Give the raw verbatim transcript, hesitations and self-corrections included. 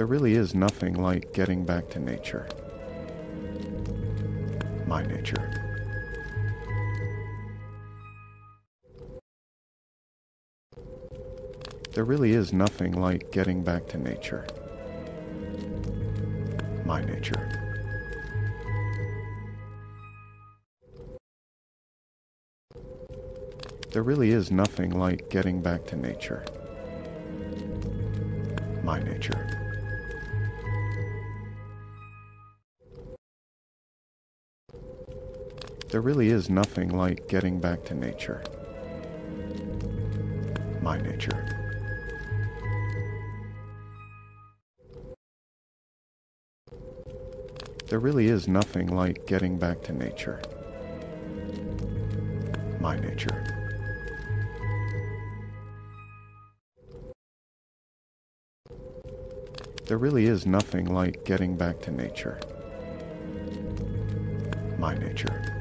there really is nothing like getting back to nature. My nature. There really is nothing like getting back to nature. My nature. There really is nothing like getting back to nature. My nature. There really is nothing like getting back to nature. My nature. There really is nothing like getting back to nature. My nature. There really is nothing like getting back to nature. My nature.